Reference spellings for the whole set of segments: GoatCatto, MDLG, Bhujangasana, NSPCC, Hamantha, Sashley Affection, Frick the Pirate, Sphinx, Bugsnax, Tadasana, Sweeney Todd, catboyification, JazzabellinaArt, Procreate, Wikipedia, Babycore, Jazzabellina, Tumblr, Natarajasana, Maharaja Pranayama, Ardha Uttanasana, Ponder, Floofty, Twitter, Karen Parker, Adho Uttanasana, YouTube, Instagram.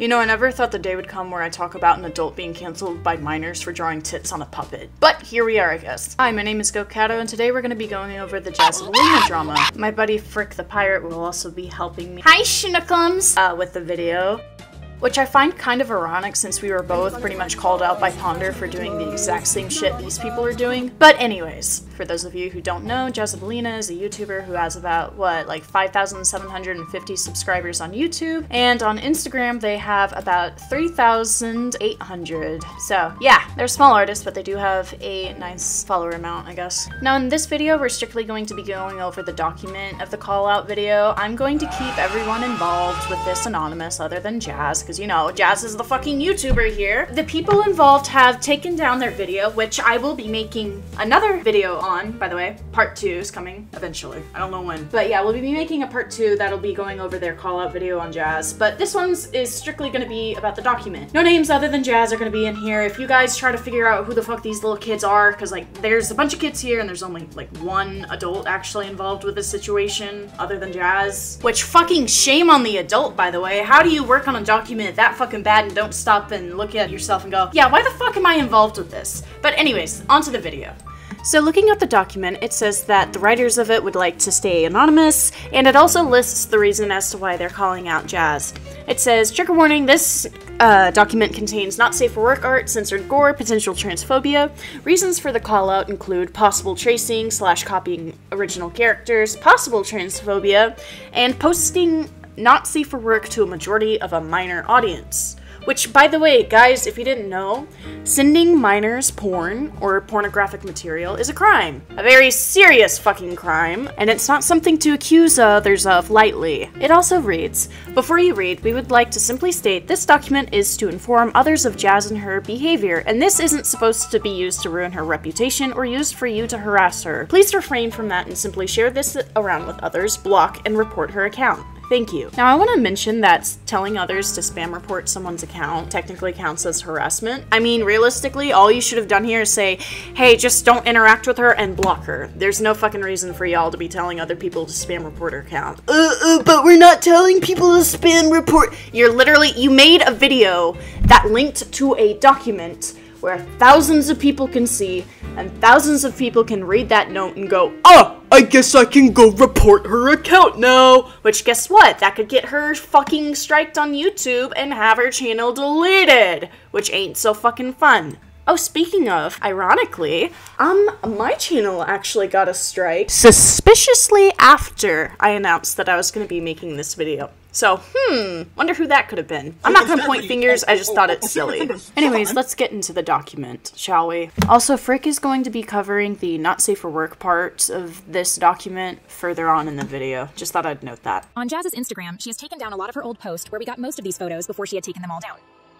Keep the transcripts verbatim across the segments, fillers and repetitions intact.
You know, I never thought the day would come where I talk about an adult being cancelled by minors for drawing tits on a puppet. But here we are, I guess. Hi, my name is GoatCatto, and today we're going to be going over the Jazzabellina drama. My buddy Frick the Pirate will also be helping me- Hi, Schnookums! Uh, with the video. Which I find kind of ironic since we were both pretty much called out by Ponder for doing the exact same shit these people are doing. But anyways, for those of you who don't know, Jazzabellina is a YouTuber who has about, what, like five thousand seven hundred fifty subscribers on YouTube, and on Instagram they have about three thousand eight hundred. So yeah, they're a small artist, but they do have a nice follower amount, I guess. Now in this video, we're strictly going to be going over the document of the call-out video. I'm going to keep everyone involved with this anonymous other than Jazz, because, you know, Jazz is the fucking YouTuber here. The people involved have taken down their video, which I will be making another video on, by the way. Part two is coming eventually. I don't know when. But yeah, we'll be making a part two that'll be going over their call-out video on Jazz. But this one's is strictly gonna be about the document. No names other than Jazz are gonna be in here. If you guys try to figure out who the fuck these little kids are, because, like, there's a bunch of kids here and there's only, like, one adult actually involved with this situation other than Jazz. Which, fucking shame on the adult, by the way. How do you work on a document that fucking bad and don't stop and look at yourself and go, yeah, why the fuck am I involved with this? But anyways, onto the video. So looking at the document, it says that the writers of it would like to stay anonymous, and it also lists the reason as to why they're calling out Jazz. It says, trigger warning, this uh, document contains not safe for work art, censored gore, potential transphobia. Reasons for the call out include possible tracing slash copying original characters, possible transphobia, and posting not safe for work to a majority of a minor audience. Which, by the way, guys, if you didn't know, sending minors porn or pornographic material is a crime. A very serious fucking crime, and it's not something to accuse others of lightly. It also reads, before you read, we would like to simply state this document is to inform others of Jazz and her behavior, and this isn't supposed to be used to ruin her reputation or used for you to harass her. Please refrain from that and simply share this around with others, block, and report her account. Thank you. Now I want to mention that telling others to spam report someone's account technically counts as harassment. I mean, realistically, all you should have done here is say, hey, just don't interact with her and block her. There's no fucking reason for y'all to be telling other people to spam report her account. Uh, uh, but we're not telling people to spam report. You're literally, you made a video that linked to a document where thousands of people can see and thousands of people can read that note and go, oh! I guess I can go report her account now! Which, guess what? That could get her fucking striked on YouTube and have her channel deleted! Which ain't so fucking fun. Oh, speaking of, ironically, um, my channel actually got a strike suspiciously after I announced that I was gonna be making this video. So, hmm, wonder who that could have been. I'm not gonna point fingers, I just thought it's silly. Anyways, let's get into the document, shall we? Also, Frick is going to be covering the not safe for work part of this document further on in the video. Just thought I'd note that. On Jazz's Instagram, she has taken down a lot of her old posts where we got most of these photos before she had taken them all down.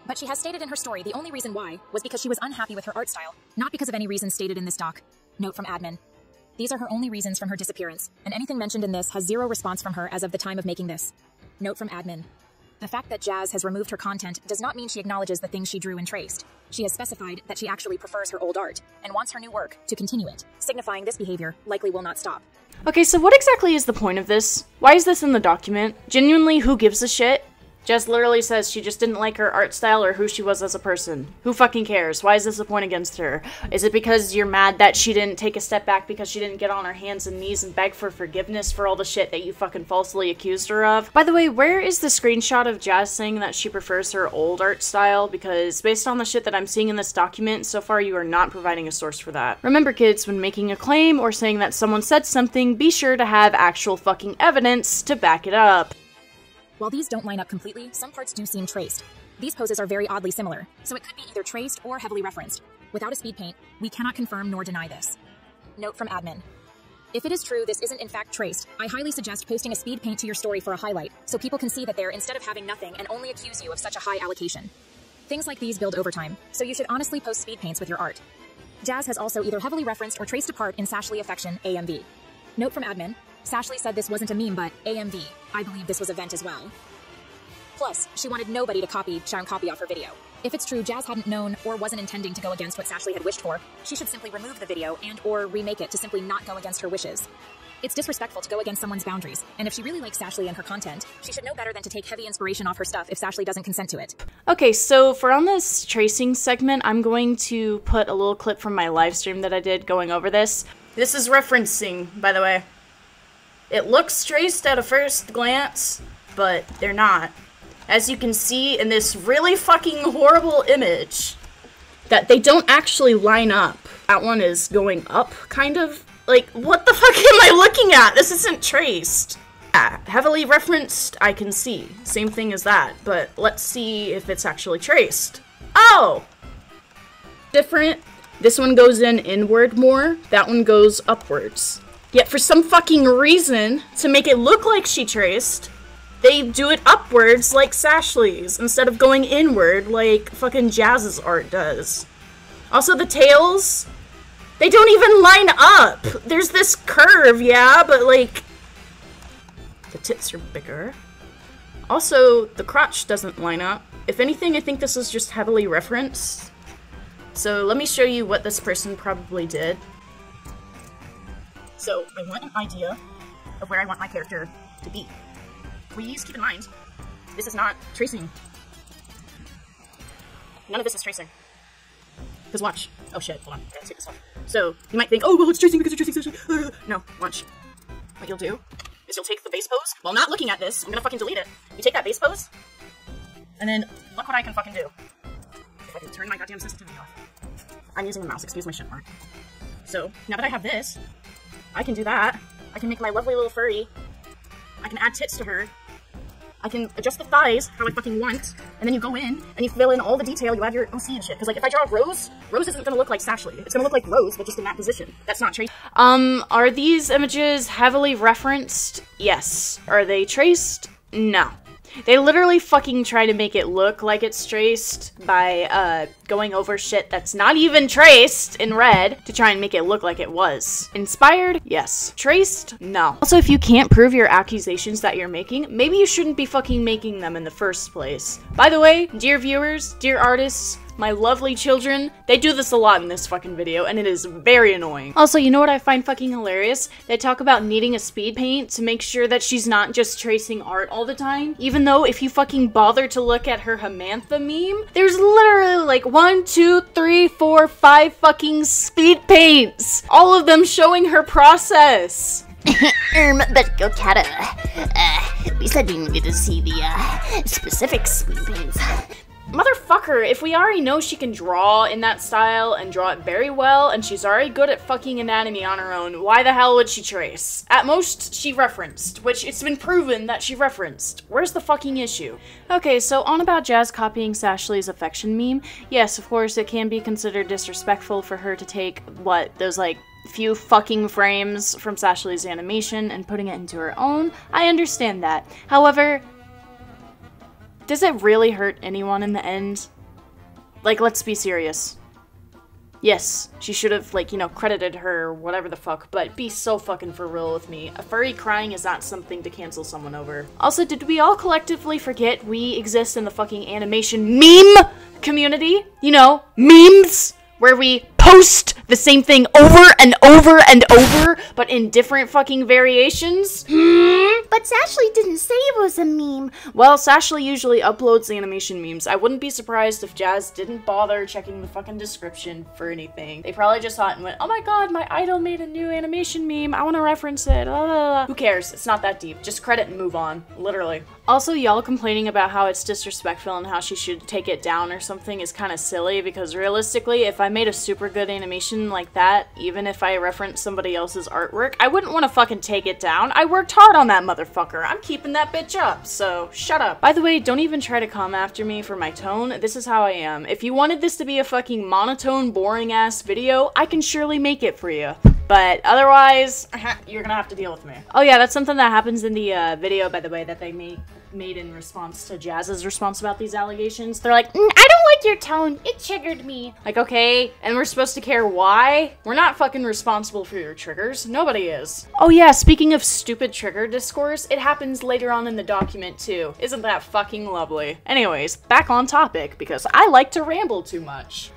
But she has stated in her story the only reason why was because she was unhappy with her art style, not because of any reason stated in this doc. Note from admin. These are her only reasons from her disappearance, and anything mentioned in this has zero response from her as of the time of making this. Note from admin. The fact that Jazz has removed her content does not mean she acknowledges the things she drew and traced. She has specified that she actually prefers her old art and wants her new work to continue it, signifying this behavior likely will not stop. Okay, so what exactly is the point of this? Why is this in the document? Genuinely, who gives a shit? Jazz literally says she just didn't like her art style or who she was as a person. Who fucking cares? Why is this a point against her? Is it because you're mad that she didn't take a step back because she didn't get on her hands and knees and beg for forgiveness for all the shit that you fucking falsely accused her of? By the way, where is the screenshot of Jazz saying that she prefers her old art style? Because based on the shit that I'm seeing in this document, so far you are not providing a source for that. Remember, kids, when making a claim or saying that someone said something, be sure to have actual fucking evidence to back it up. While these don't line up completely, some parts do seem traced. These poses are very oddly similar, so it could be either traced or heavily referenced. Without a speed paint, we cannot confirm nor deny this. Note from admin. If it is true this isn't in fact traced, I highly suggest posting a speed paint to your story for a highlight, so people can see that there instead of having nothing and only accuse you of such a high allocation. Things like these build over time, so you should honestly post speed paints with your art. Jazz has also either heavily referenced or traced a part in Sashley Affection, A M V. Note from admin. Sashley said this wasn't a meme, but A M V. I believe this was a vent as well. Plus, she wanted nobody to copy, try and copy off her video. If it's true Jazz hadn't known or wasn't intending to go against what Sashley had wished for, she should simply remove the video and or remake it to simply not go against her wishes. It's disrespectful to go against someone's boundaries, and if she really likes Sashley and her content, she should know better than to take heavy inspiration off her stuff if Sashley doesn't consent to it. Okay, so for on this tracing segment, I'm going to put a little clip from my live stream that I did going over this. This is referencing, by the way. It looks traced at a first glance, but they're not. As you can see in this really fucking horrible image, that they don't actually line up. That one is going up, kind of. Like, what the fuck am I looking at? This isn't traced. Yeah, heavily referenced, I can see. Same thing as that, but let's see if it's actually traced. Oh! Different. This one goes in inward more, that one goes upwards. Yet for some fucking reason, to make it look like she traced, they do it upwards like Sashley's, instead of going inward like fucking Jazz's art does. Also the tails, they don't even line up! There's this curve, yeah, but like, the tits are bigger. Also, the crotch doesn't line up. If anything, I think this is just heavily referenced. So let me show you what this person probably did. So, I want an idea of where I want my character to be. Please keep in mind, this is not tracing. None of this is tracing. Because watch. Oh shit, hold on. I gotta take this off. So, you might think, oh, well, it's tracing because it's tracing. Uh, no, watch. What you'll do is you'll take the base pose. While not looking at this, I'm gonna fucking delete it. You take that base pose, and then look what I can fucking do. If I can turn my goddamn sensitivity off. I'm using the mouse, excuse my shit mark. So, now that I have this, I can do that. I can make my lovely little furry. I can add tits to her. I can adjust the thighs how I fucking want, and then you go in, and you fill in all the detail, you add your O C and shit. Because, like, if I draw Rose, Rose isn't gonna look like Sashley. It's gonna look like Rose, but just in that position. That's not traced. Um, are these images heavily referenced? Yes. Are they traced? No. They literally fucking try to make it look like it's traced by, uh, going over shit that's not even traced in red to try and make it look like it was. Inspired? Yes. Traced? No. Also, if you can't prove your accusations that you're making, maybe you shouldn't be fucking making them in the first place. By the way, dear viewers, dear artists, my lovely children, they do this a lot in this fucking video, and it is very annoying. Also, you know what I find fucking hilarious? They talk about needing a speed paint to make sure that she's not just tracing art all the time, even though if you fucking bother to look at her Hamantha meme, there's literally like one, two, three, four, five fucking speed paints! All of them showing her process! um, but GoatCatto, uh, we said we needed to see the, uh, specific speed paints. Motherfucker, if we already know she can draw in that style and draw it very well, and she's already good at fucking anatomy on her own, why the hell would she trace? At most, she referenced, which it's been proven that she referenced. Where's the fucking issue? Okay, so on about Jazz copying Sashley's affection meme, yes, of course, it can be considered disrespectful for her to take, what, those, like, few fucking frames from Sashley's animation and putting it into her own. I understand that. However, does it really hurt anyone in the end? Like, let's be serious. Yes, she should have, like, you know, credited her or whatever the fuck, but be so fucking for real with me. A furry crying is not something to cancel someone over. Also, did we all collectively forget we exist in the fucking animation meme community? You know, memes, where we post the same thing over and over and over, but in different fucking variations? Hmm? But Sashley didn't say it was a meme. Well, Sashley usually uploads animation memes. I wouldn't be surprised if Jazz didn't bother checking the fucking description for anything. They probably just saw it and went, oh my god, my idol made a new animation meme. I want to reference it. Blah, blah, blah. Who cares? It's not that deep. Just credit and move on. Literally. Also, y'all complaining about how it's disrespectful and how she should take it down or something is kind of silly, because realistically, if I made a super good animation like that, even if I reference somebody else's artwork, I wouldn't want to fucking take it down. I worked hard on that motherfucker. I'm keeping that bitch up, so shut up. By the way, don't even try to come after me for my tone. This is how I am. If you wanted this to be a fucking monotone, boring-ass video, I can surely make it for you. But otherwise, you're gonna have to deal with me. Oh yeah, that's something that happens in the uh, video, by the way, that they made made in response to Jazz's response about these allegations. They're like, mm, I don't like your tone, it triggered me. Like, okay, and we're supposed to care why? We're not fucking responsible for your triggers. Nobody is. Oh yeah, speaking of stupid trigger discourse, it happens later on in the document too. Isn't that fucking lovely? Anyways, back on topic, because I like to ramble too much.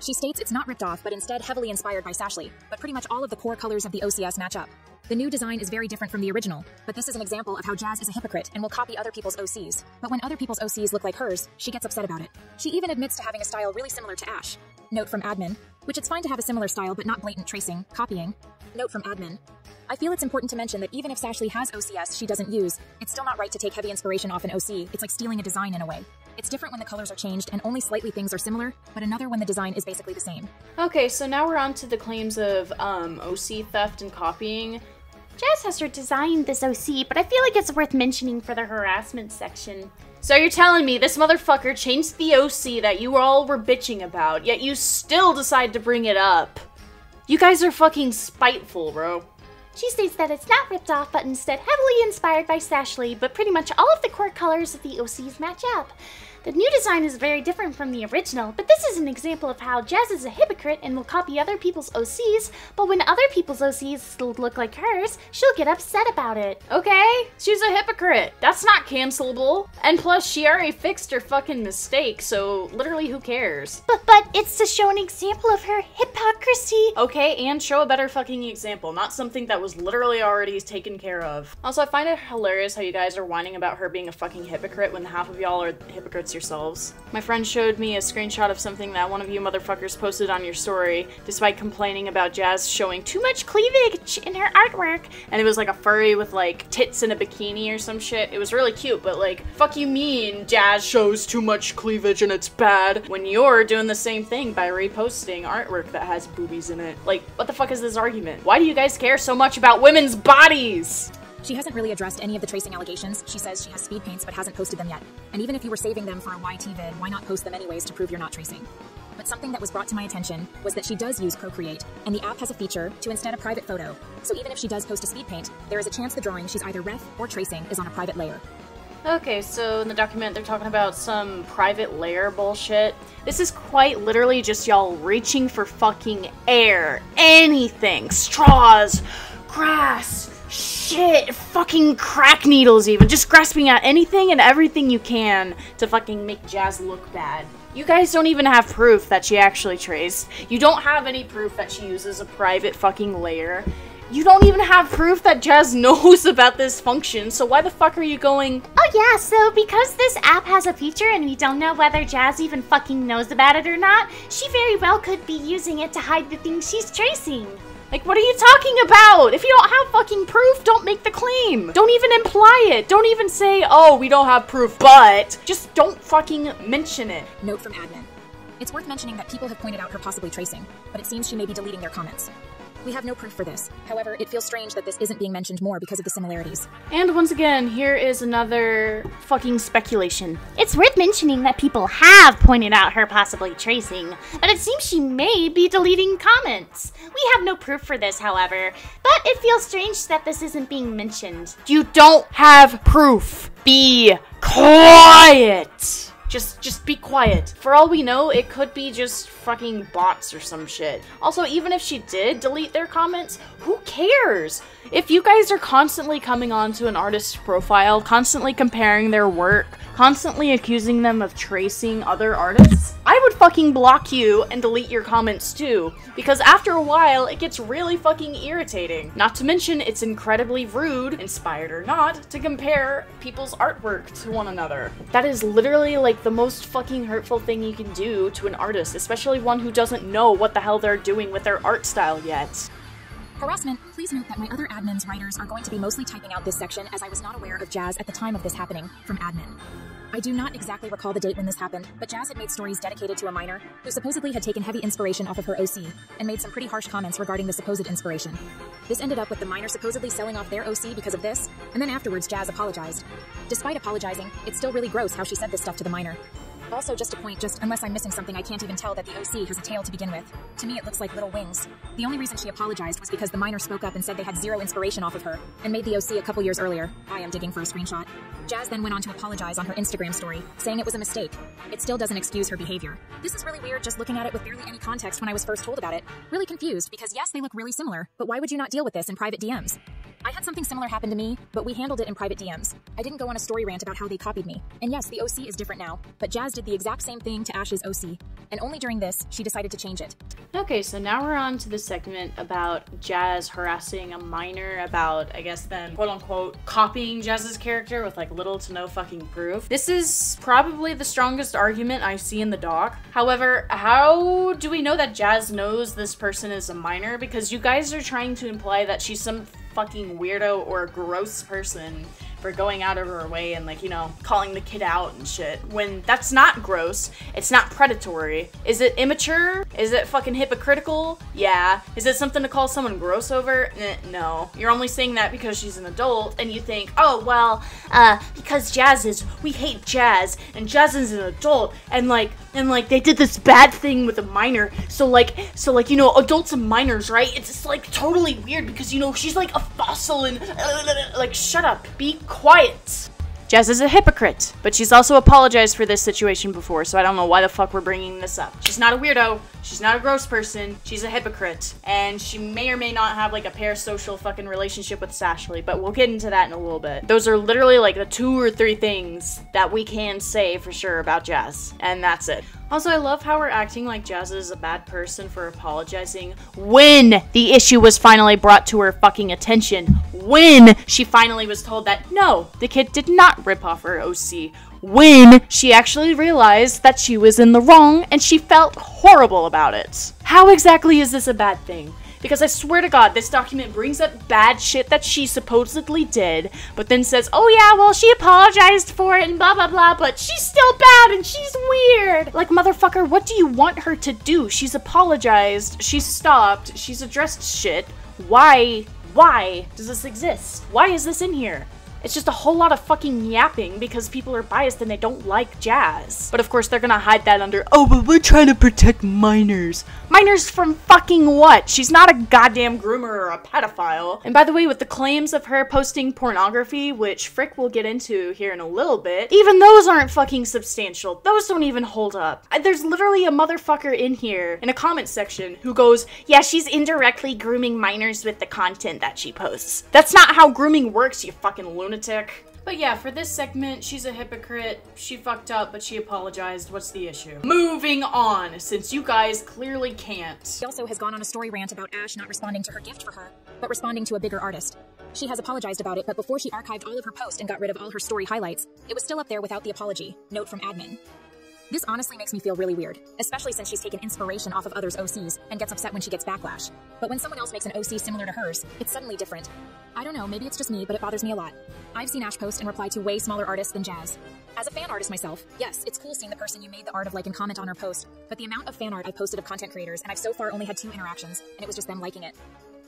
She states it's not ripped off, but instead heavily inspired by Sashley, but pretty much all of the core colors of the O C S match up. The new design is very different from the original, but this is an example of how Jazz is a hypocrite and will copy other people's O Cs. But when other people's O Cs look like hers, she gets upset about it. She even admits to having a style really similar to Ash. Note from admin, which it's fine to have a similar style but not blatant tracing, copying. Note from admin. I feel it's important to mention that even if Sashley has O C S she doesn't use, it's still not right to take heavy inspiration off an O C, it's like stealing a design in a way. It's different when the colors are changed and only slightly things are similar, but another when the design is basically the same. Okay, so now we're on to the claims of um, O C theft and copying. Jazz has her designed this O C, but I feel like it's worth mentioning for the harassment section. So you're telling me this motherfucker changed the O C that you all were bitching about, yet you still decide to bring it up. You guys are fucking spiteful, bro. She states that it's not ripped off, but instead heavily inspired by Sashley, but pretty much all of the core colors of the O Cs match up. The new design is very different from the original, but this is an example of how Jazz is a hypocrite and will copy other people's O Cs, but when other people's O Cs look like hers, she'll get upset about it. Okay? She's a hypocrite. That's not cancelable. And plus, she already fixed her fucking mistake, so literally who cares? But, but, it's to show an example of her hypocrisy. Okay, and show a better fucking example, not something that was literally already taken care of. Also, I find it hilarious how you guys are whining about her being a fucking hypocrite when half of y'all are hypocrites yourselves. My friend showed me a screenshot of something that one of you motherfuckers posted on your story, despite complaining about Jazz showing too much cleavage in her artwork, and it was like a furry with like tits in a bikini or some shit. It was really cute, but like, fuck you mean Jazz shows too much cleavage and it's bad when you're doing the same thing by reposting artwork that has boobies in it. Like, what the fuck is this argument? Why do you guys care so much about women's bodies? She hasn't really addressed any of the tracing allegations. She says she has speed paints but hasn't posted them yet. And even if you were saving them for a Y T vid, why not post them anyways to prove you're not tracing? But something that was brought to my attention was that she does use Procreate, and the app has a feature to instead a private photo. So even if she does post a speed paint, there is a chance the drawing she's either ref or tracing is on a private layer. Okay, so in the document they're talking about some private layer bullshit. This is quite literally just y'all reaching for fucking air, anything, straws, grass, shit, fucking crack needles even. Just grasping at anything and everything you can to fucking make Jazz look bad. You guys don't even have proof that she actually traced. You don't have any proof that she uses a private fucking layer. You don't even have proof that Jazz knows about this function, so why the fuck are you going, oh yeah, so because this app has a feature and we don't know whether Jazz even fucking knows about it or not, she very well could be using it to hide the things she's tracing. Like, what are you talking about? If you don't have fucking proof, don't make the claim. Don't even imply it. Don't even say, oh, we don't have proof, but just don't fucking mention it. Note from admin. It's worth mentioning that people have pointed out her possibly tracing, but it seems she may be deleting their comments. We have no proof for this. However, it feels strange that this isn't being mentioned more because of the similarities. And once again, here is another fucking speculation. It's worth mentioning that people have pointed out her possibly tracing, but it seems she may be deleting comments. We have no proof for this, however, but it feels strange that this isn't being mentioned. You don't have proof. Be quiet. Just, just be quiet. For all we know, it could be just fucking bots or some shit. Also, even if she did delete their comments, who cares? If you guys are constantly coming onto an artist's profile, constantly comparing their work, constantly accusing them of tracing other artists, I would fucking block you and delete your comments too, because after a while, it gets really fucking irritating. Not to mention, it's incredibly rude, inspired or not, to compare people's artwork to one another. That is literally like the most fucking hurtful thing you can do to an artist, especially one who doesn't know what the hell they're doing with their art style yet. Harassment. Please note that my other admin's writers are going to be mostly typing out this section as I was not aware of Jazz at the time of this happening. From admin. I do not exactly recall the date when this happened, but Jazz had made stories dedicated to a minor who supposedly had taken heavy inspiration off of her O C and made some pretty harsh comments regarding the supposed inspiration. This ended up with the minor supposedly selling off their O C because of this, and then afterwards Jazz apologized. Despite apologizing, it's still really gross how she said this stuff to the minor. Also, just a point, just unless I'm missing something, I can't even tell that the O C has a tail to begin with. To me, it looks like little wings. The only reason she apologized was because the minor spoke up and said they had zero inspiration off of her, and made the O C a couple years earlier. I am digging for a screenshot. Jazz then went on to apologize on her Instagram story, saying it was a mistake. It still doesn't excuse her behavior. This is really weird just looking at it with barely any context when I was first told about it. Really confused, because yes, they look really similar, but why would you not deal with this in private D Ms? I had something similar happen to me, but we handled it in private D Ms. I didn't go on a story rant about how they copied me. And yes, the O C is different now, but Jazz did the exact same thing to Ash's O C. And only during this, she decided to change it. Okay, so now we're on to the segment about Jazz harassing a minor about, I guess, them quote-unquote copying Jazz's character with like little to no fucking proof. This is probably the strongest argument I see in the doc. However, how do we know that Jazz knows this person is a minor? Because you guys are trying to imply that she's some fucking weirdo or gross person for going out of her way and, like, you know, calling the kid out and shit. When that's not gross, it's not predatory. Is it immature? Is it fucking hypocritical? Yeah. Is it something to call someone gross over? Eh, no. You're only saying that because she's an adult and you think, oh, well, uh, because Jazz is, we hate Jazz, and Jazz is an adult, and, like, and, like, they did this bad thing with a minor, so, like, so, like, you know, adults and minors, right? It's just, like, totally weird because, you know, she's, like, a fossil and, uh, like, shut up, be quiet. Jazz is a hypocrite, but she's also apologized for this situation before, so I don't know why the fuck we're bringing this up. She's not a weirdo, she's not a gross person, she's a hypocrite, and she may or may not have like a parasocial fucking relationship with Sashley, but we'll get into that in a little bit. Those are literally like the two or three things that we can say for sure about Jazz, and that's it. Also, I love how we're acting like Jazz is a bad person for apologizing when the issue was finally brought to her fucking attention. When she finally was told that, no, the kid did not rip off her O C. When she actually realized that she was in the wrong and she felt horrible about it. How exactly is this a bad thing? Because I swear to God, this document brings up bad shit that she supposedly did, but then says, oh yeah, well, she apologized for it and blah, blah, blah, but she's still bad and she's weird. Like, motherfucker, what do you want her to do? She's apologized, she's stopped, she's addressed shit. Why, why does this exist? Why is this in here? It's just a whole lot of fucking yapping because people are biased and they don't like Jazz. But of course they're gonna hide that under, oh, but we're trying to protect minors. Minors from fucking what? She's not a goddamn groomer or a pedophile. And by the way, with the claims of her posting pornography, which Frick will get into here in a little bit, even those aren't fucking substantial. Those don't even hold up. There's literally a motherfucker in here in a comment section who goes, yeah, she's indirectly grooming minors with the content that she posts. That's not how grooming works, you fucking loser. Lunatic. But yeah, for this segment, she's a hypocrite, she fucked up, but she apologized, what's the issue? Moving on, since you guys clearly can't. She also has gone on a story rant about Ash not responding to her gift for her, but responding to a bigger artist. She has apologized about it, but before she archived all of her posts and got rid of all her story highlights, it was still up there without the apology. Note from admin. This honestly makes me feel really weird, especially since she's taken inspiration off of others' O Cs and gets upset when she gets backlash. But when someone else makes an O C similar to hers, it's suddenly different. I don't know, maybe it's just me, but it bothers me a lot. I've seen Ash post and reply to way smaller artists than Jazz. As a fan artist myself, yes, it's cool seeing the person you made the art of like and comment on her post, but the amount of fan art I've posted of content creators and I've so far only had two interactions, and it was just them liking it.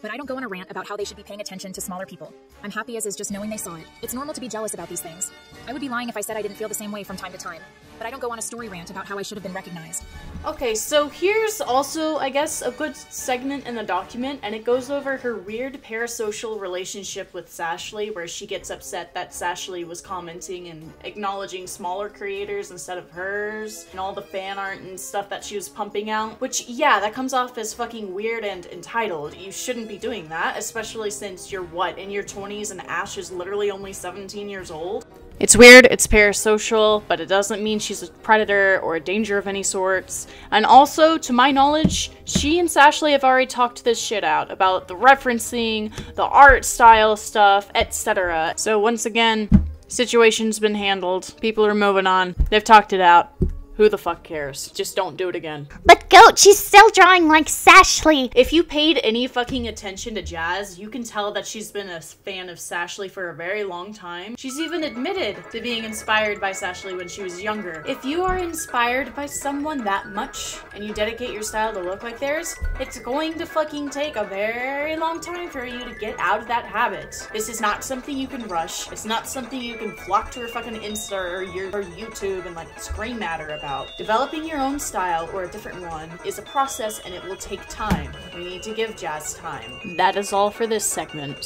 But I don't go on a rant about how they should be paying attention to smaller people. I'm happy as is just knowing they saw it. It's normal to be jealous about these things. I would be lying if I said I didn't feel the same way from time to time. But I don't go on a story rant about how I should have been recognized. Okay, so here's also, I guess, a good segment in the document, and it goes over her weird parasocial relationship with Sashley, where she gets upset that Sashley was commenting and acknowledging smaller creators instead of hers, and all the fan art and stuff that she was pumping out, which, yeah, that comes off as fucking weird and entitled. You shouldn't be doing that, especially since you're, what, in your twenties and Ash is literally only seventeen years old? It's weird, it's parasocial, but it doesn't mean she's a predator or a danger of any sorts. And also, to my knowledge, she and Sashley have already talked this shit out about the referencing, the art style stuff, et cetera. So once again, situation's been handled. People are moving on. They've talked it out. Who the fuck cares? Just don't do it again. But Goat, she's still drawing like Sashley. If you paid any fucking attention to Jazz, you can tell that she's been a fan of Sashley for a very long time. She's even admitted to being inspired by Sashley when she was younger. If you are inspired by someone that much and you dedicate your style to look like theirs, it's going to fucking take a very long time for you to get out of that habit. This is not something you can rush. It's not something you can flock to your fucking Insta or your or YouTube and like scream at her about. Developing your own style, or a different one, is a process and it will take time. We need to give Jazz time. That is all for this segment.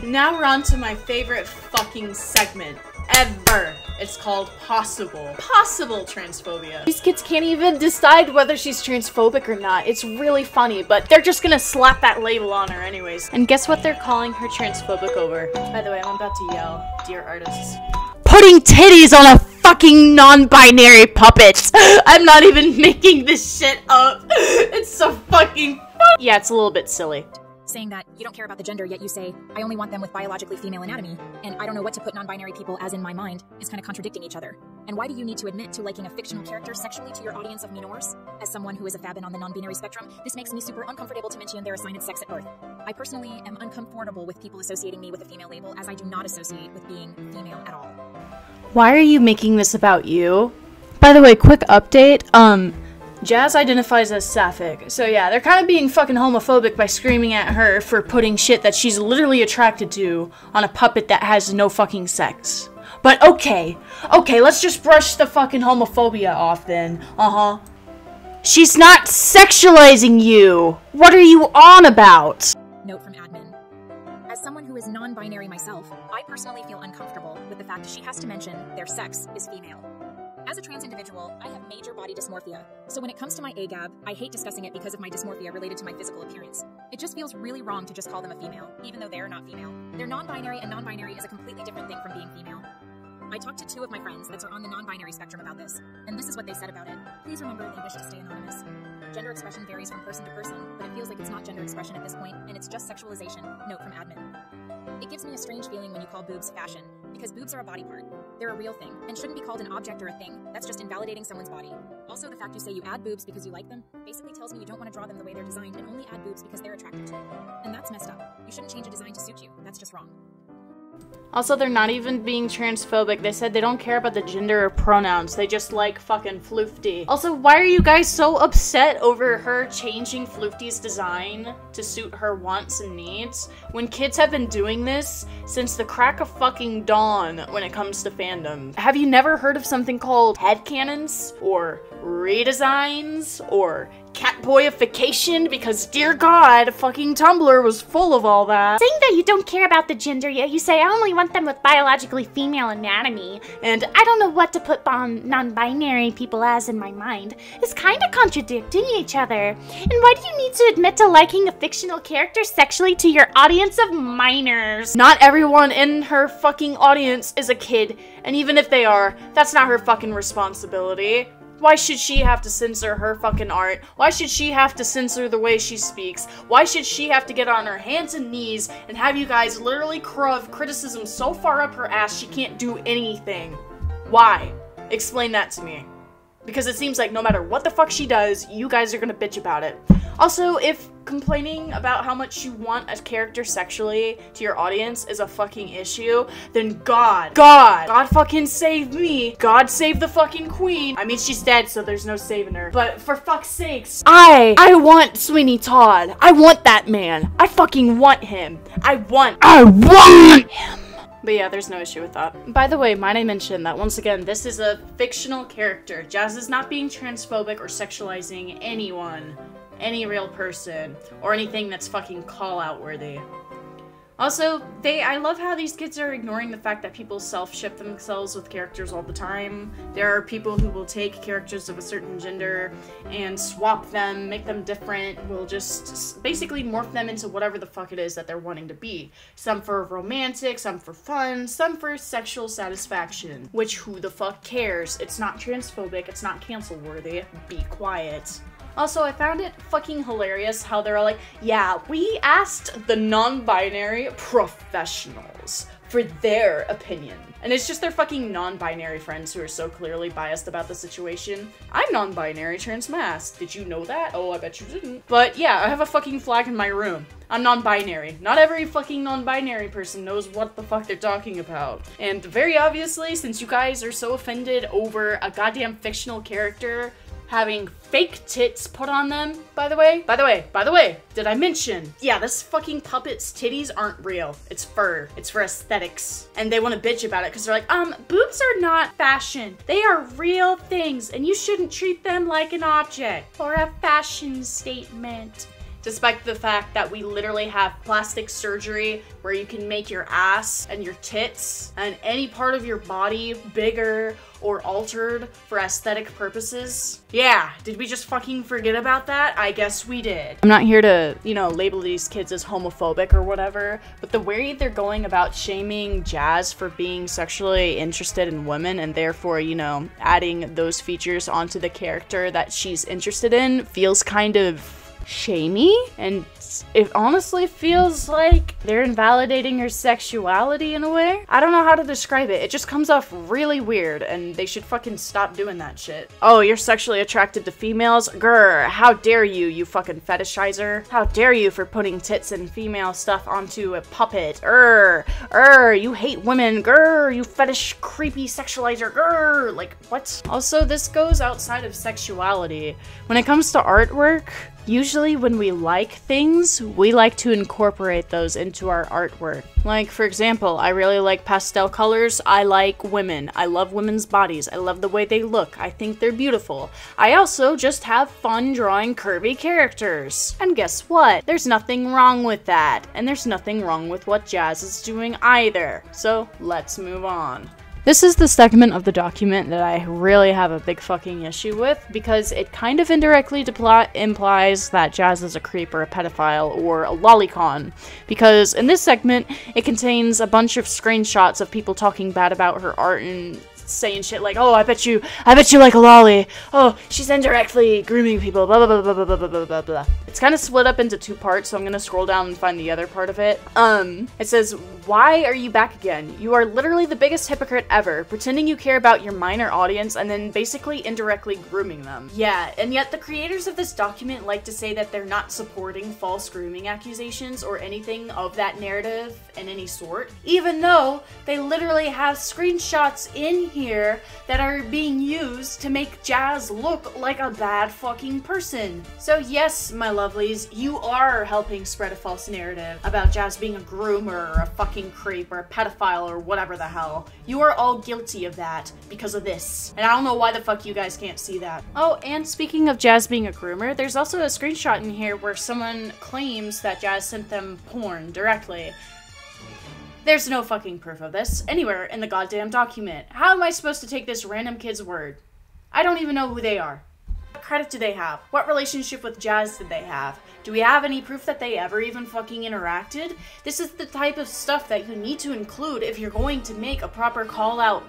Now we're on to my favorite fucking segment. ever. It's called possible. Possible transphobia. These kids can't even decide whether she's transphobic or not. It's really funny, but they're just gonna slap that label on her anyways. And guess what they're calling her transphobic over? By the way, I'm about to yell, dear artists. Putting titties on a fucking non-binary puppet! I'm not even making this shit up. It's so fucking fu- Yeah, it's a little bit silly. Saying that you don't care about the gender, yet you say, I only want them with biologically female anatomy, and I don't know what to put non-binary people as in my mind, is kind of contradicting each other. And why do you need to admit to liking a fictional character sexually to your audience of minors? As someone who is a fabin on the non-binary spectrum, this makes me super uncomfortable to mention their assigned sex at birth. I personally am uncomfortable with people associating me with a female label, as I do not associate with being female at all. Why are you making this about you? By the way, quick update, um... Jazz identifies as sapphic, so yeah, they're kind of being fucking homophobic by screaming at her for putting shit that she's literally attracted to on a puppet that has no fucking sex. But okay, okay, let's just brush the fucking homophobia off then, uh-huh. She's not sexualizing you! What are you on about? Note from admin. As someone who is non-binary myself, I personally feel uncomfortable with the fact she has to mention their sex is female. As a trans individual, I have major body dysmorphia, so when it comes to my A G A B, I hate discussing it because of my dysmorphia related to my physical appearance. It just feels really wrong to just call them a female, even though they are not female. They're non-binary, and non-binary is a completely different thing from being female. I talked to two of my friends that are on the non-binary spectrum about this, and this is what they said about it. Please remember they wish to stay anonymous. Gender expression varies from person to person, but it feels like it's not gender expression at this point, and it's just sexualization. Note from admin. It gives me a strange feeling when you call boobs fashion, because boobs are a body part. They're a real thing, and shouldn't be called an object or a thing. That's just invalidating someone's body. Also, the fact you say you add boobs because you like them basically tells me you don't want to draw them the way they're designed and only add boobs because they're attractive to you. And that's messed up. You shouldn't change a design to suit you. That's just wrong. Also, they're not even being transphobic. They said they don't care about the gender or pronouns. They just like fucking Floofty. Also, why are you guys so upset over her changing Floofty's design to suit her wants and needs when kids have been doing this since the crack of fucking dawn when it comes to fandom? Have you never heard of something called headcanons or redesigns or catboyification? Because dear god, fucking Tumblr was full of all that. Saying that you don't care about the gender yet you say I only want them with biologically female anatomy and I don't know what to put on non-binary people as in my mind is kind of contradicting each other. And why do you need to admit to liking a fictional character sexually to your audience of minors? Not everyone in her fucking audience is a kid, and even if they are, that's not her fucking responsibility. Why should she have to censor her fucking art? Why should she have to censor the way she speaks? Why should she have to get on her hands and knees and have you guys literally shove criticism so far up her ass she can't do anything? Why? Explain that to me. Because it seems like no matter what the fuck she does, you guys are gonna bitch about it. Also, if complaining about how much you want a character sexually to your audience is a fucking issue, then God, God, God fucking save me. God save the fucking queen. I mean, she's dead, so there's no saving her. But for fuck's sakes, I, I want Sweeney Todd. I want that man. I fucking want him. I want, I want him. But yeah, there's no issue with that. By the way, might I mention that once again, this is a fictional character. Jazz is not being transphobic or sexualizing anyone, any real person, or anything that's fucking call-out worthy. Also, they- I love how these kids are ignoring the fact that people self-ship themselves with characters all the time. There are people who will take characters of a certain gender and swap them, make them different, will just basically morph them into whatever the fuck it is that they're wanting to be. Some for romantic, some for fun, some for sexual satisfaction. Which, who the fuck cares? It's not transphobic, it's not cancel-worthy. Be quiet. Also, I found it fucking hilarious how they're all like, yeah, we asked the non-binary professionals for their opinion. And it's just their fucking non-binary friends who are so clearly biased about the situation. I'm non-binary transmas. Did you know that? Oh, I bet you didn't. But yeah, I have a fucking flag in my room. I'm non-binary. Not every fucking non-binary person knows what the fuck they're talking about. And very obviously, since you guys are so offended over a goddamn fictional character having fake tits put on them, by the way. By the way, by the way, did I mention? Yeah, this fucking puppet's titties aren't real. It's fur. It's for aesthetics. And they want to bitch about it because they're like, um, boobs are not fashion. They are real things and you shouldn't treat them like an object or a fashion statement. despite the fact that we literally have plastic surgery where you can make your ass and your tits and any part of your body bigger or altered for aesthetic purposes. Yeah, did we just fucking forget about that? I guess we did. I'm not here to, you know, label these kids as homophobic or whatever, but the way they're going about shaming Jazz for being sexually interested in women and therefore, you know, adding those features onto the character that she's interested in feels kind of shamey, and it honestly feels like they're invalidating her sexuality in a way. I don't know how to describe it. It just comes off really weird, and they should fucking stop doing that shit. Oh, you're sexually attracted to females? Grr, how dare you, you fucking fetishizer. How dare you for putting tits and female stuff onto a puppet. Grr, grr, you hate women. Grr, you fetish creepy sexualizer. Grr, like, what? Also, this goes outside of sexuality. When it comes to artwork, usually when we like things, we like to incorporate those into our artwork. Like, for example, I really like pastel colors. I like women. I love women's bodies. I love the way they look. I think they're beautiful. I also just have fun drawing curvy characters. And guess what? There's nothing wrong with that. And there's nothing wrong with what Jazz is doing either. So let's move on. This is the segment of the document that I really have a big fucking issue with, because it kind of indirectly implies that Jazz is a creep or a pedophile or a lolicon, because in this segment, it contains a bunch of screenshots of people talking bad about her art and saying shit like, oh, I bet you, I bet you like a lolly. Oh, she's indirectly grooming people, blah, blah, blah, blah, blah, blah, blah, blah, blah. It's kind of split up into two parts, so I'm gonna scroll down and find the other part of it. Um, it says, why are you back again? You are literally the biggest hypocrite ever, pretending you care about your minor audience and then basically indirectly grooming them. Yeah, and yet the creators of this document like to say that they're not supporting false grooming accusations or anything of that narrative in any sort, even though they literally have screenshots in here that are being used to make Jazz look like a bad fucking person. So yes, my lovelies, you are helping spread a false narrative about Jazz being a groomer or a fucking creep or a pedophile or whatever the hell. You are all guilty of that because of this. And I don't know why the fuck you guys can't see that. Oh, and speaking of Jazz being a groomer, there's also a screenshot in here where someone claims that Jazz sent them porn directly. There's no fucking proof of this anywhere in the goddamn document. How am I supposed to take this random kid's word? I don't even know who they are. What credit do they have? What relationship with Jazz did they have? Do we have any proof that they ever even fucking interacted? This is the type of stuff that you need to include if you're going to make a proper call-out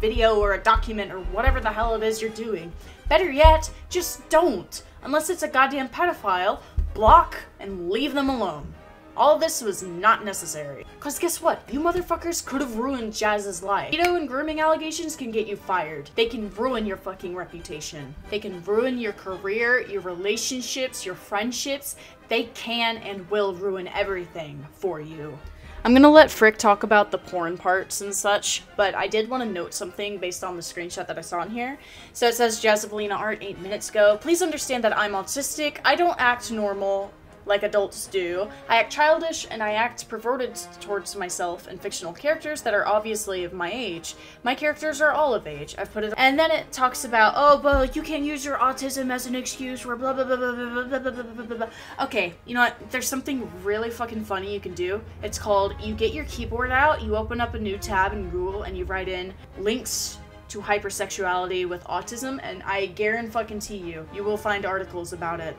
video or a document or whatever the hell it is you're doing. Better yet, just don't. Unless it's a goddamn pedophile, block and leave them alone. All this was not necessary. Cause guess what? You motherfuckers could've ruined Jazz's life. You know, and grooming allegations can get you fired. They can ruin your fucking reputation. They can ruin your career, your relationships, your friendships. They can and will ruin everything for you. I'm gonna let Frick talk about the porn parts and such, but I did want to note something based on the screenshot that I saw in here. So it says, JazzabellinaArt eight minutes ago. Please understand that I'm autistic. I don't act normal like adults do. I act childish and I act perverted towards myself and fictional characters that are obviously of my age. My characters are all of age. I've put it- And then it talks about, oh, well, you can't use your autism as an excuse for blah, blah, blah, blah, blah, blah, blah, blah, blah, blah, blah. Okay, you know what? There's something really fucking funny you can do. It's called, you get your keyboard out, you open up a new tab in Google, and you write in links to hypersexuality with autism, and I guarantee you, you will find articles about it.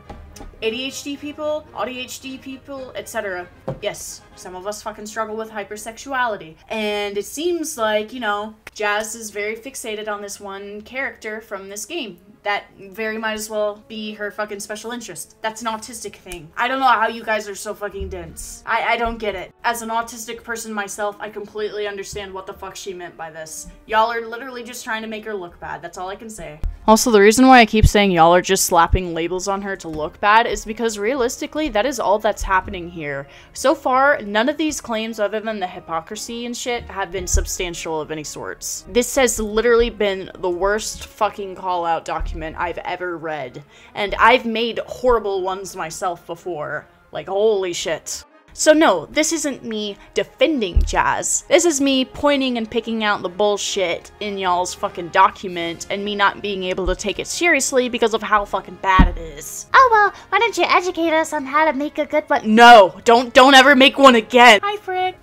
A D H D people, A D H D people, et cetera. Yes, some of us fucking struggle with hypersexuality. And it seems like, you know, Jazz is very fixated on this one character from this game. That very might as well be her fucking special interest. That's an autistic thing. I don't know how you guys are so fucking dense. I, I don't get it. As an autistic person myself, I completely understand what the fuck she meant by this. Y'all are literally just trying to make her look bad. That's all I can say. Also, the reason why I keep saying y'all are just slapping labels on her to look bad is because realistically, that is all that's happening here. So far, none of these claims other than the hypocrisy and shit have been substantial of any sorts. This has literally been the worst fucking call-out document I've ever read, and I've made horrible ones myself before. Like, holy shit. So no, this isn't me defending Jazz. This is me pointing and picking out the bullshit in y'all's fucking document and me not being able to take it seriously because of how fucking bad it is. Oh well, why don't you educate us on how to make a good one? No! Don't don't ever make one again! Hi, Frick!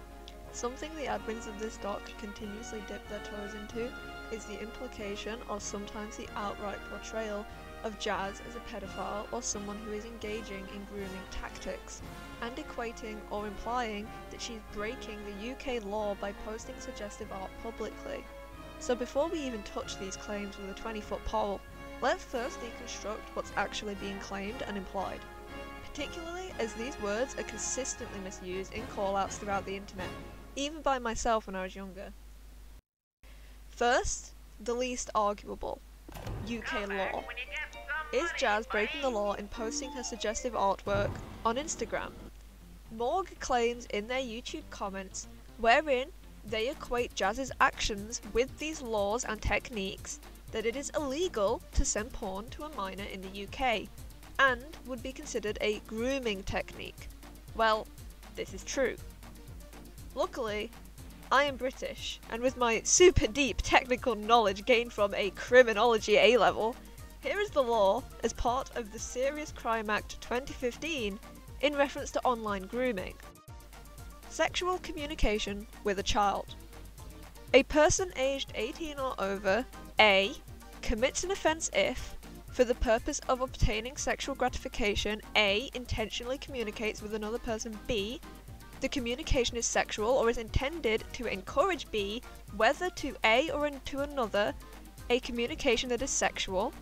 Something the admins of this doc continuously dip their toes into is the implication, or sometimes the outright portrayal, of Jazz as a pedophile or someone who is engaging in grooming tactics, and equating or implying that she's breaking the U K law by posting suggestive art publicly. So before we even touch these claims with a twenty foot pole, let's first deconstruct what's actually being claimed and implied, particularly as these words are consistently misused in callouts throughout the internet, even by myself when I was younger. First, the least arguable, U K law. Is Jazz breaking the law in posting her suggestive artwork on Instagram? Morgue claims in their YouTube comments wherein they equate Jazz's actions with these laws and techniques that it is illegal to send porn to a minor in the U K and would be considered a grooming technique. Well, this is true. Luckily, I am British, and with my super deep technical knowledge gained from a criminology A level, here is the law as part of the Serious Crime Act twenty fifteen in reference to online grooming. Sexual communication with a child. A person aged eighteen or over, A. Commits an offence if, for the purpose of obtaining sexual gratification, A. Intentionally communicates with another person, B. The communication is sexual or is intended to encourage B, whether to A or to another, a communication that is sexual,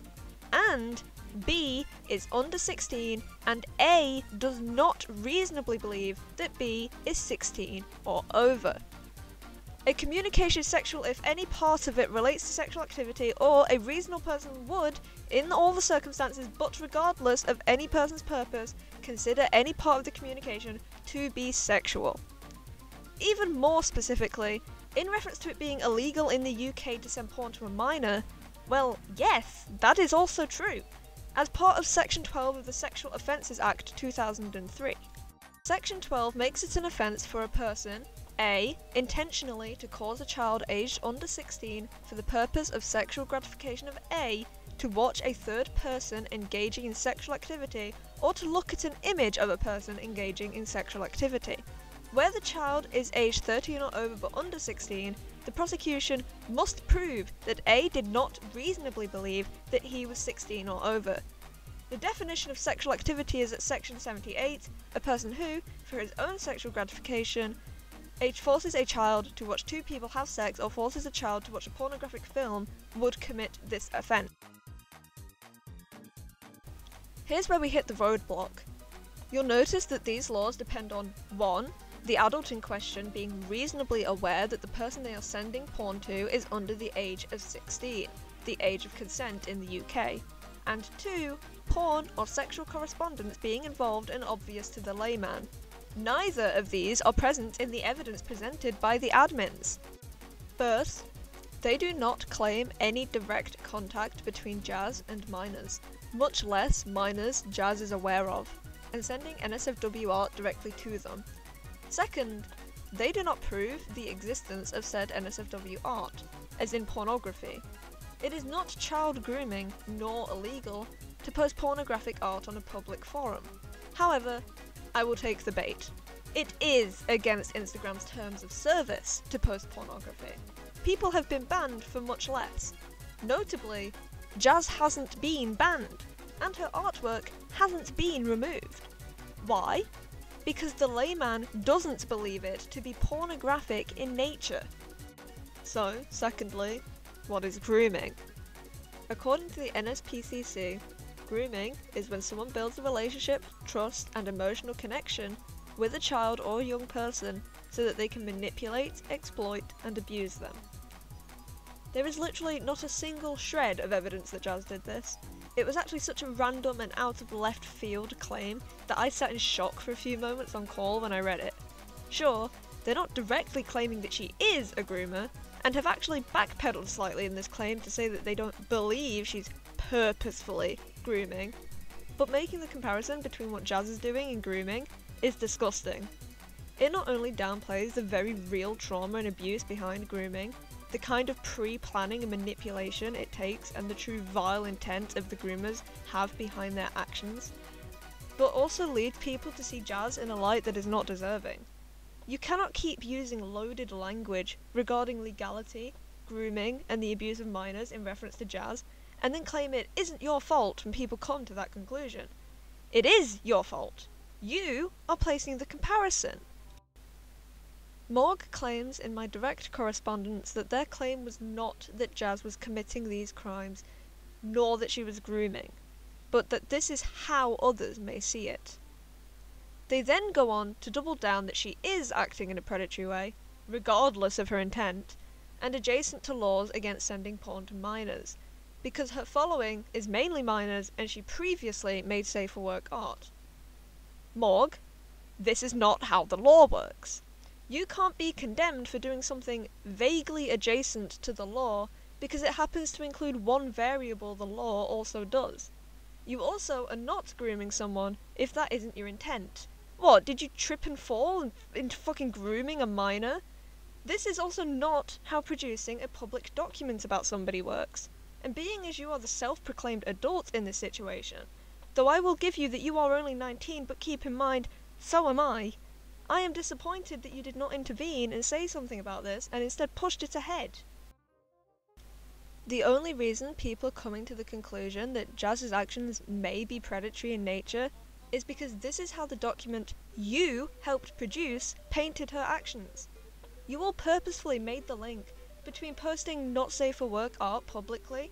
and B is under sixteen and A does not reasonably believe that B is sixteen or over. A communication is sexual if any part of it relates to sexual activity, or a reasonable person would, in all the circumstances but regardless of any person's purpose, consider any part of the communication to be sexual. Even more specifically, in reference to it being illegal in the U K to send porn to a minor, well, yes, that is also true, as part of Section twelve of the Sexual Offences Act two thousand three. Section twelve makes it an offence for a person, A. Intentionally to cause a child aged under sixteen for the purpose of sexual gratification of A to watch a third person engaging in sexual activity, or to look at an image of a person engaging in sexual activity. Where the child is aged thirteen or over but under sixteen, the prosecution must prove that A did not reasonably believe that he was sixteen or over. The definition of sexual activity is at section seventy-eight, a person who, for his own sexual gratification, H forces a child to watch two people have sex or forces a child to watch a pornographic film, would commit this offence. Here's where we hit the roadblock. You'll notice that these laws depend on one. The adult in question being reasonably aware that the person they are sending porn to is under the age of sixteen, the age of consent in the U K, and two. Porn or sexual correspondence being involved and obvious to the layman. Neither of these are present in the evidence presented by the admins. First, they do not claim any direct contact between Jazz and minors, much less minors Jazz is aware of, and sending N S F W art directly to them. Second, they do not prove the existence of said N S F W art, as in pornography. It is not child grooming, nor illegal, to post pornographic art on a public forum. However, I will take the bait. It is against Instagram's terms of service to post pornography. People have been banned for much less. Notably, Jazz hasn't been banned, and her artwork hasn't been removed. Why? Because the layman doesn't believe it to be pornographic in nature. So, secondly, what is grooming? According to the N S P C C, grooming is when someone builds a relationship, trust, and emotional connection with a child or young person so that they can manipulate, exploit, and abuse them. There is literally not a single shred of evidence that Jazz did this. It was actually such a random and out of left field claim that I sat in shock for a few moments on call when I read it. Sure, they're not directly claiming that she is a groomer, and have actually backpedaled slightly in this claim to say that they don't believe she's purposefully grooming, but making the comparison between what Jazz is doing and grooming is disgusting, It not only downplays the very real trauma and abuse behind grooming, the kind of pre-planning and manipulation it takes and the true vile intent of the groomers have behind their actions, but also lead people to see Jazz in a light that is not deserving. You cannot keep using loaded language regarding legality, grooming, and the abuse of minors in reference to Jazz, and then claim it isn't your fault when people come to that conclusion. It is your fault. You are placing the comparison. Morg claims in my direct correspondence that their claim was not that Jazz was committing these crimes, nor that she was grooming, but that this is how others may see it. They then go on to double down that she is acting in a predatory way, regardless of her intent, and adjacent to laws against sending porn to minors, because her following is mainly minors and she previously made safe-for-work art. Morg, this is not how the law works. You can't be condemned for doing something vaguely adjacent to the law because it happens to include one variable the law also does. You also are not grooming someone if that isn't your intent. What, did you trip and fall into fucking grooming a minor? This is also not how producing a public document about somebody works, and being as you are the self-proclaimed adult in this situation, though I will give you that you are only nineteen, but keep in mind, so am I. I am disappointed that you did not intervene and say something about this and instead pushed it ahead. The only reason people are coming to the conclusion that Jazz's actions may be predatory in nature is because this is how the document you helped produce painted her actions. You all purposefully made the link between posting not safe for work art publicly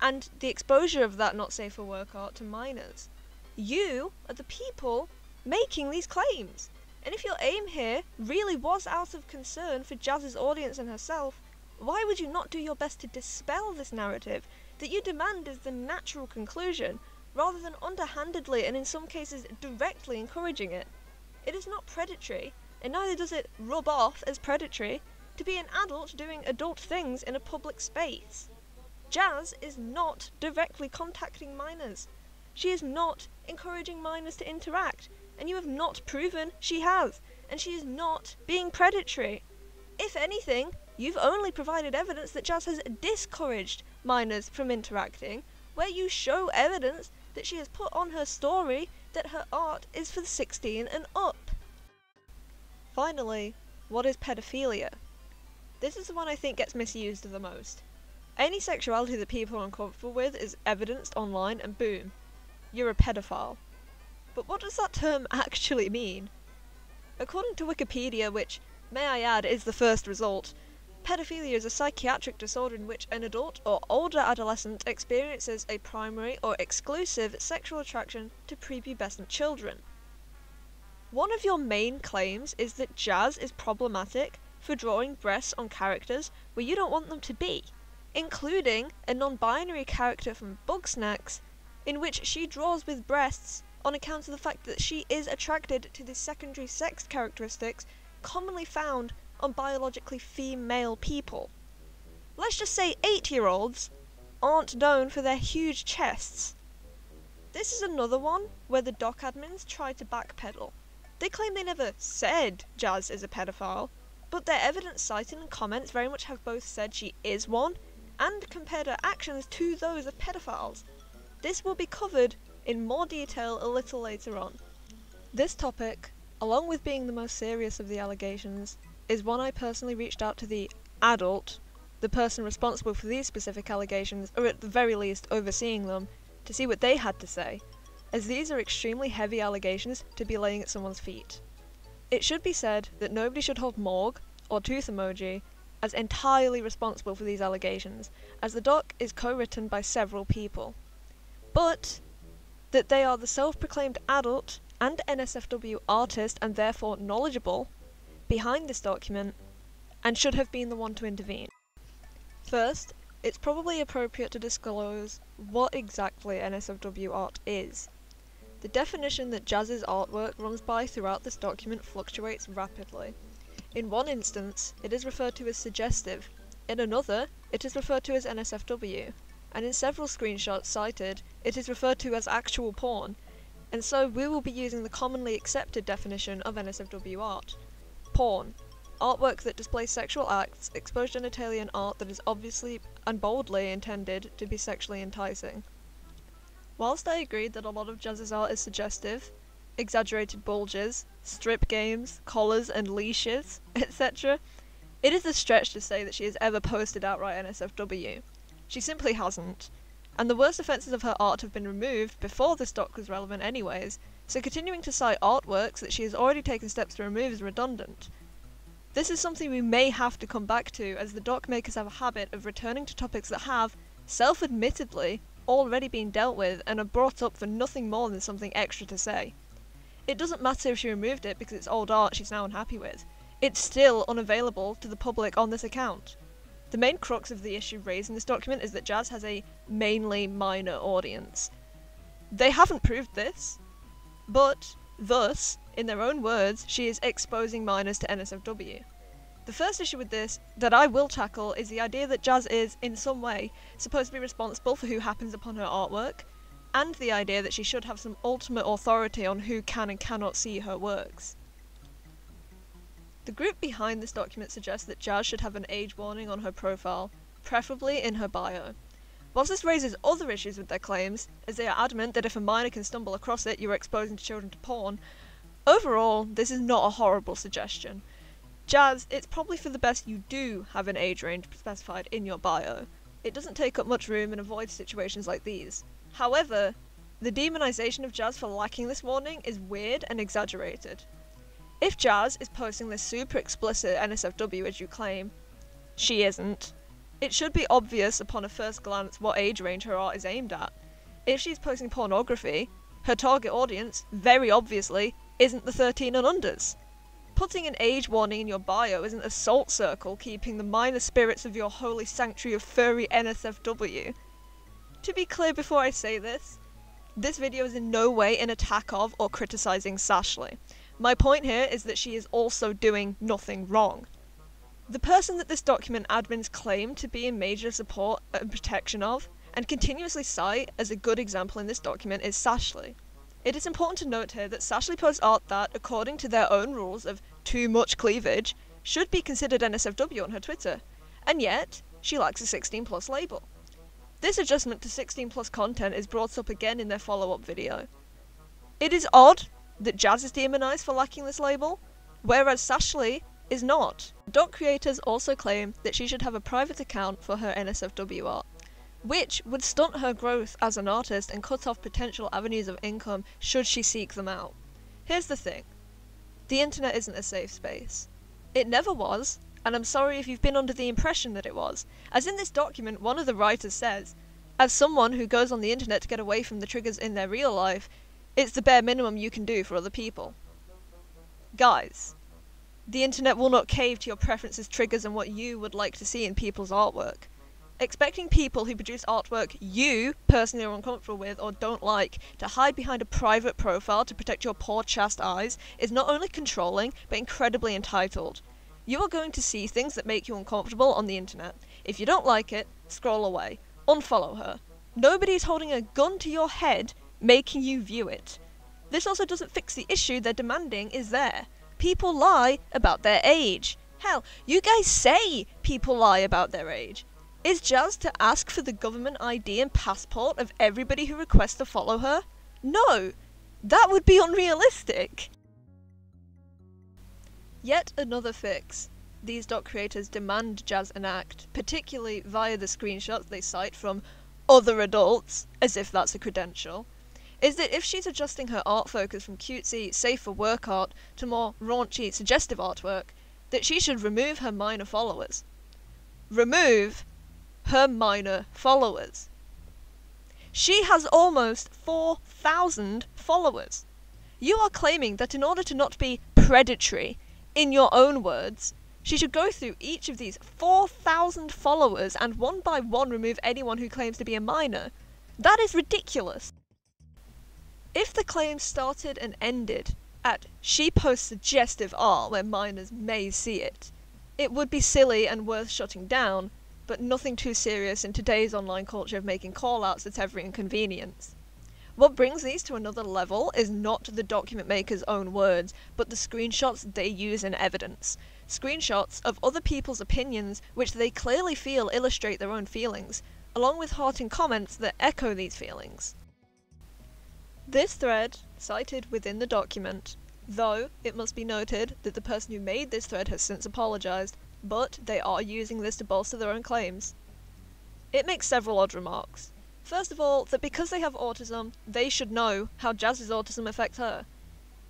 and the exposure of that not safe for work art to minors. You are the people making these claims. And if your aim here really was out of concern for Jazz's audience and herself, why would you not do your best to dispel this narrative that you demand is the natural conclusion, rather than underhandedly and in some cases directly encouraging it? It is not predatory, and neither does it rub off as predatory, to be an adult doing adult things in a public space. Jazz is not directly contacting minors. She is not encouraging minors to interact. And you have not proven she has, and she is not being predatory. If anything, you've only provided evidence that Jazz has discouraged minors from interacting, where you show evidence that she has put on her story that her art is for the sixteen and up. Finally, what is pedophilia? This is the one I think gets misused the most. Any sexuality that people are uncomfortable with is evidenced online and boom, you're a pedophile. But what does that term actually mean? According to Wikipedia, which, may I add, is the first result, pedophilia is a psychiatric disorder in which an adult or older adolescent experiences a primary or exclusive sexual attraction to prepubescent children. One of your main claims is that Jazz is problematic for drawing breasts on characters where you don't want them to be, including a non-binary character from Bugsnax, in which she draws with breasts on account of the fact that she is attracted to the secondary sex characteristics commonly found on biologically female people. Let's just say eight-year-olds aren't known for their huge chests. This is another one where the doc admins try to backpedal. They claim they never said Jazz is a pedophile, but their evidence cited and comments very much have both said she is one and compared her actions to those of pedophiles. This will be covered in more detail a little later on. This topic, along with being the most serious of the allegations, is one I personally reached out to the adult, the person responsible for these specific allegations, or at the very least overseeing them, to see what they had to say, as these are extremely heavy allegations to be laying at someone's feet. It should be said that nobody should hold Morg, or Tooth Emoji, as entirely responsible for these allegations, as the doc is co-written by several people. But that they are the self-proclaimed adult and N S F W artist and therefore knowledgeable behind this document and should have been the one to intervene. First, it's probably appropriate to disclose what exactly N S F W art is. The definition that Jazz's artwork runs by throughout this document fluctuates rapidly. In one instance, it is referred to as suggestive, in another, it is referred to as N S F W. And in several screenshots cited, it is referred to as actual porn, and so we will be using the commonly accepted definition of N S F W art. Porn. Artwork that displays sexual acts, exposed genitalia and art that is obviously and boldly intended to be sexually enticing. Whilst I agreed that a lot of Jazz's art is suggestive, exaggerated bulges, strip games, collars and leashes, et cetera, it is a stretch to say that she has ever posted outright N S F W. She simply hasn't. And the worst offences of her art have been removed before this doc was relevant anyways, so continuing to cite artworks that she has already taken steps to remove is redundant. This is something we may have to come back to, as the doc makers have a habit of returning to topics that have, self-admittedly, already been dealt with and are brought up for nothing more than something extra to say. It doesn't matter if she removed it because it's old art she's now unhappy with. It's still unavailable to the public on this account. The main crux of the issue raised in this document is that Jazz has a mainly minor audience. They haven't proved this, but thus, in their own words, she is exposing minors to N S F W. The first issue with this that I will tackle is the idea that Jazz is, in some way, supposed to be responsible for who happens upon her artwork, and the idea that she should have some ultimate authority on who can and cannot see her works. The group behind this document suggests that Jazz should have an age warning on her profile, preferably in her bio. Whilst this raises other issues with their claims, as they are adamant that if a minor can stumble across it, you are exposing children to porn, overall, this is not a horrible suggestion. Jazz, it's probably for the best you do have an age range specified in your bio. It doesn't take up much room and avoids situations like these. However, the demonization of Jazz for lacking this warning is weird and exaggerated. If Jazz is posting this super explicit N S F W as you claim, she isn't. It should be obvious upon a first glance what age range her art is aimed at. If she's posting pornography, her target audience, very obviously, isn't the thirteen and unders. Putting an age warning in your bio is an assault circle keeping the minor spirits of your holy sanctuary of furry N S F W. To be clear before I say this, this video is in no way an attack of or criticising Sashley. My point here is that she is also doing nothing wrong. The person that this document admins claim to be in major support and protection of, and continuously cite as a good example in this document, is Sashley. It is important to note here that Sashley posts art that, according to their own rules of too much cleavage, should be considered N S F W on her Twitter, and yet she lacks a sixteen plus label. This adjustment to sixteen plus content is brought up again in their follow-up video. It is odd that Jazz is demonized for lacking this label, whereas Sashley is not. Doc creators also claim that she should have a private account for her N S F W art, which would stunt her growth as an artist and cut off potential avenues of income should she seek them out. Here's the thing. The internet isn't a safe space. It never was, and I'm sorry if you've been under the impression that it was. As in this document, one of the writers says, as someone who goes on the internet to get away from the triggers in their real life, it's the bare minimum you can do for other people. Guys, the internet will not cave to your preferences, triggers, and what you would like to see in people's artwork. Expecting people who produce artwork you personally are uncomfortable with or don't like to hide behind a private profile to protect your poor chaste eyes is not only controlling, but incredibly entitled. You are going to see things that make you uncomfortable on the internet. If you don't like it, scroll away. Unfollow her. Nobody is holding a gun to your head making you view it. This also doesn't fix the issue they're demanding is there. People lie about their age. Hell, you guys say people lie about their age. Is Jazz to ask for the government I D and passport of everybody who requests to follow her? No! That would be unrealistic! Yet another fix these doc creators demand Jazz enact, particularly via the screenshots they cite from other adults, as if that's a credential, is that if she's adjusting her art focus from cutesy, safer work art to more raunchy, suggestive artwork, that she should remove her minor followers. Remove her minor followers. She has almost four thousand followers. You are claiming that in order to not be predatory, in your own words, she should go through each of these four thousand followers and one by one remove anyone who claims to be a minor. That is ridiculous. If the claim started and ended at she posts suggestive art where minors may see it, it would be silly and worth shutting down, but nothing too serious in today's online culture of making call-outs at every inconvenience. What brings these to another level is not the document maker's own words, but the screenshots they use in evidence. Screenshots of other people's opinions which they clearly feel illustrate their own feelings, along with hearting comments that echo these feelings. This thread, cited within the document, though it must be noted that the person who made this thread has since apologised, but they are using this to bolster their own claims. It makes several odd remarks. First of all, that because they have autism, they should know how Jazz's autism affects her.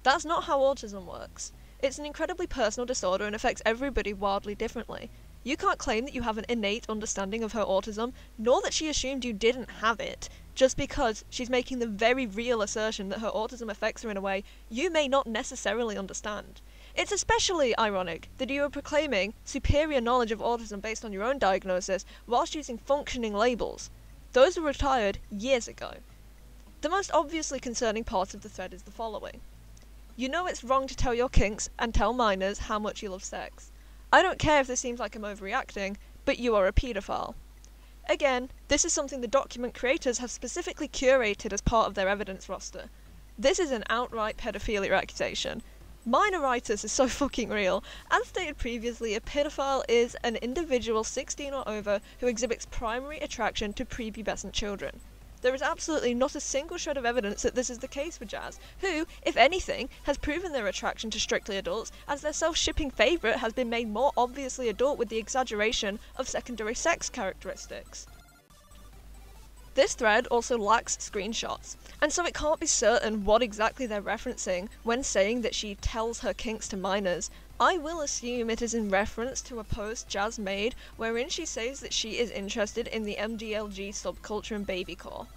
That's not how autism works. It's an incredibly personal disorder and affects everybody wildly differently. You can't claim that you have an innate understanding of her autism, nor that she assumed you didn't have it, just because she's making the very real assertion that her autism affects her in a way you may not necessarily understand. It's especially ironic that you are proclaiming superior knowledge of autism based on your own diagnosis whilst using functioning labels. Those were retired years ago. The most obviously concerning part of the thread is the following. You know it's wrong to tell your kinks and tell minors how much you love sex. I don't care if this seems like I'm overreacting, but you are a paedophile. Again, this is something the document creators have specifically curated as part of their evidence roster. This is an outright paedophilia accusation. Minoritis is so fucking real. As stated previously, a pedophile is an individual sixteen or over who exhibits primary attraction to prepubescent children. There is absolutely not a single shred of evidence that this is the case for Jazz, who, if anything, has proven their attraction to strictly adults, as their self-shipping favourite has been made more obviously adult with the exaggeration of secondary sex characteristics. This thread also lacks screenshots, and so it can't be certain what exactly they're referencing when saying that she tells her kinks to minors. I will assume it is in reference to a post Jazz made wherein she says that she is interested in the M D L G subculture and Babycore.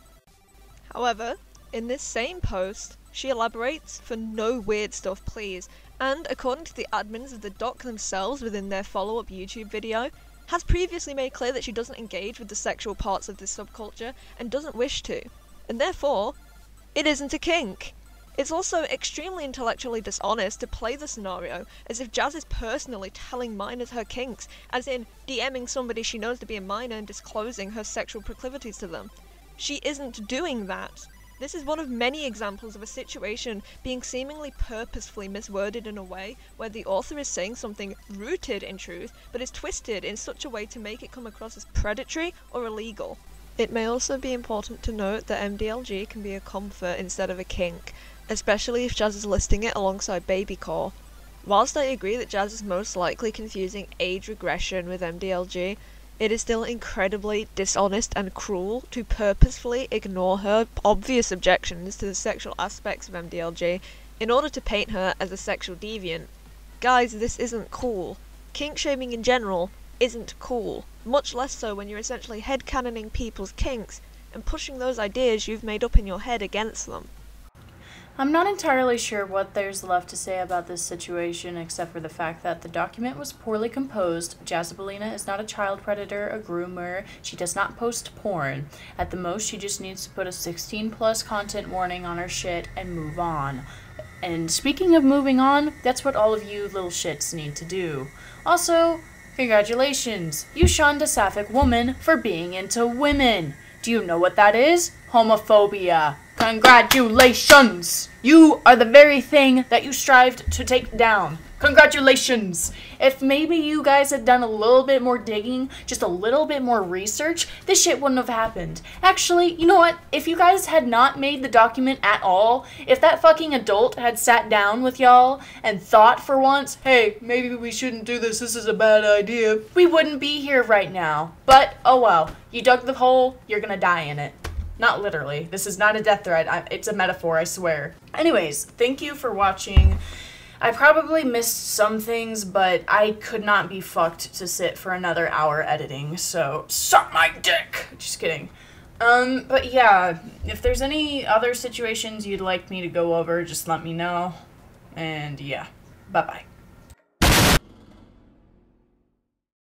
However, in this same post, she elaborates for no weird stuff please, and according to the admins of the doc themselves within their follow-up YouTube video, has previously made clear that she doesn't engage with the sexual parts of this subculture and doesn't wish to, and therefore, it isn't a kink. It's also extremely intellectually dishonest to play the scenario as if Jazz is personally telling minors her kinks, as in DMing somebody she knows to be a minor and disclosing her sexual proclivities to them. She isn't doing that. This is one of many examples of a situation being seemingly purposefully misworded in a way where the author is saying something rooted in truth but is twisted in such a way to make it come across as predatory or illegal. It may also be important to note that M D L G can be a comfort instead of a kink, especially if Jazz is listing it alongside Babycore. Whilst I agree that Jazz is most likely confusing age regression with M D L G, it is still incredibly dishonest and cruel to purposefully ignore her obvious objections to the sexual aspects of M D L G in order to paint her as a sexual deviant. Guys, this isn't cool. Kink shaming in general isn't cool, much less so when you're essentially headcanoning people's kinks and pushing those ideas you've made up in your head against them. I'm not entirely sure what there's left to say about this situation except for the fact that the document was poorly composed. Jazzabellina is not a child predator, a groomer, she does not post porn. At the most, she just needs to put a sixteen plus content warning on her shit and move on. And speaking of moving on, that's what all of you little shits need to do. Also, congratulations! You shunned a sapphic woman for being into women! Do you know what that is? Homophobia! Congratulations! You are the very thing that you strived to take down. Congratulations! If maybe you guys had done a little bit more digging, just a little bit more research, this shit wouldn't have happened. Actually, you know what? If you guys had not made the document at all, if that fucking adult had sat down with y'all and thought for once, hey, maybe we shouldn't do this, this is a bad idea, we wouldn't be here right now. But, oh well, you dug the hole, you're gonna die in it. Not literally. This is not a death threat. I, it's a metaphor, I swear. Anyways, thank you for watching. I probably missed some things, but I could not be fucked to sit for another hour editing, so suck my dick! Just kidding. Um, but yeah, if there's any other situations you'd like me to go over, just let me know. And yeah, bye-bye.